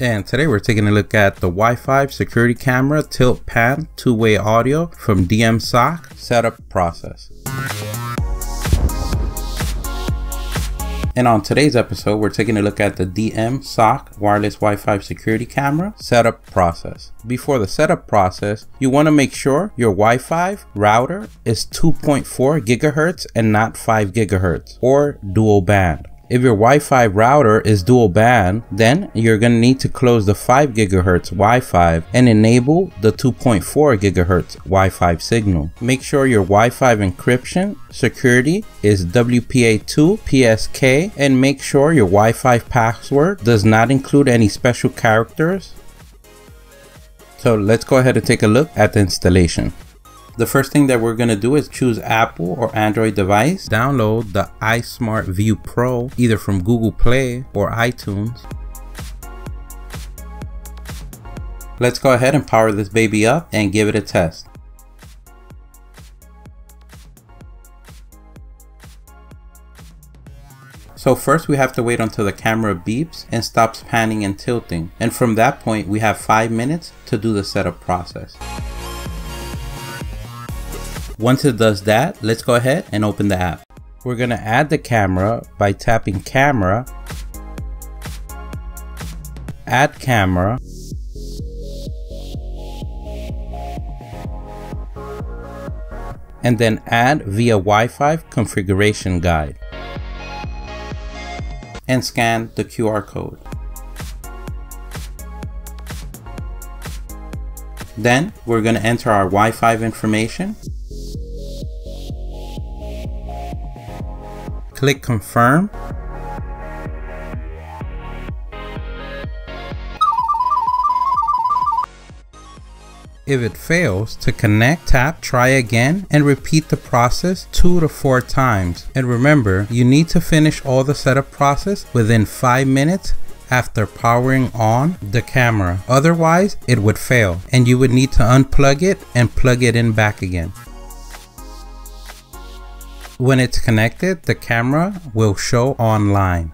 And today we're taking a look at the Wi-Fi security camera tilt pan two-way audio from DMZOK setup process. And on today's episode, we're taking a look at the DMZOK wireless Wi-Fi security camera setup process. Before the setup process, you want to make sure your Wi-Fi router is 2.4 gigahertz and not 5 gigahertz or dual band. If your Wi-Fi router is dual band, then you're going to need to close the 5 GHz Wi-Fi and enable the 2.4 GHz Wi-Fi signal. Make sure your Wi-Fi encryption security is WPA2PSK, and make sure your Wi-Fi password does not include any special characters. So let's go ahead and take a look at the installation. The first thing that we're going to do is choose Apple or Android device. Download the iSmart View Pro either from Google Play or iTunes. Let's go ahead and power this baby up and give it a test. So first we have to wait until the camera beeps and stops panning and tilting. And from that point we have 5 minutes to do the setup process. Once it does that, let's go ahead and open the app. We're going to add the camera by tapping camera, add camera, and then add via Wi-Fi configuration guide, and scan the QR code. Then we're going to enter our Wi-Fi information. Click confirm. If it fails to connect, tap try again and repeat the process 2 to 4 times. And remember, you need to finish all the setup process within 5 minutes after powering on the camera. Otherwise, it would fail and you would need to unplug it and plug it in back again. When it's connected, the camera will show online.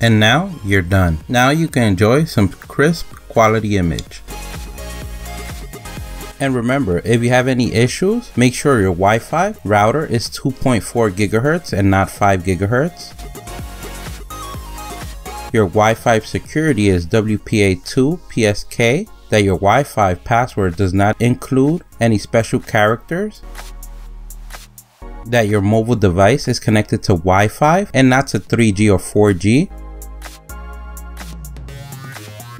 And now you're done. Now you can enjoy some crisp quality image. And remember, if you have any issues, make sure your Wi-Fi router is 2.4 gigahertz and not 5 gigahertz. Your Wi-Fi security is WPA2PSK, that your Wi-Fi password does not include any special characters, that your mobile device is connected to Wi-Fi and not to 3G or 4G,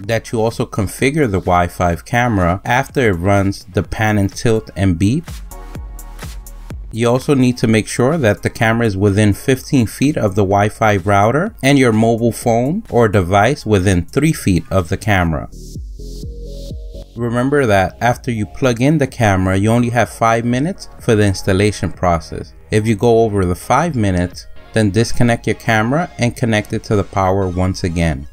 that you also configure the Wi-Fi camera after it runs the pan and tilt and beep. You also need to make sure that the camera is within 15 feet of the Wi-Fi router and your mobile phone or device within 3 feet of the camera. Remember that after you plug in the camera, you only have 5 minutes for the installation process. If you go over the 5 minutes, then disconnect your camera and connect it to the power once again.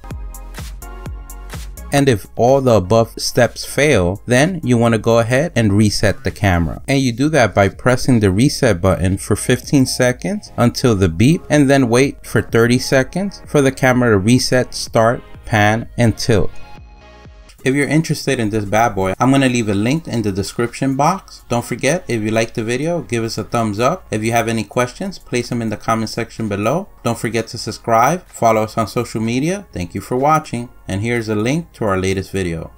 And if all the above steps fail, then you want to go ahead and reset the camera. And you do that by pressing the reset button for 15 seconds until the beep, and then wait for 30 seconds for the camera to reset, start, pan, and tilt. If you're interested in this bad boy, I'm going to leave a link in the description box. Don't forget, if you liked the video, give us a thumbs up. If you have any questions, place them in the comment section below. Don't forget to subscribe, follow us on social media. Thank you for watching, and here's a link to our latest video.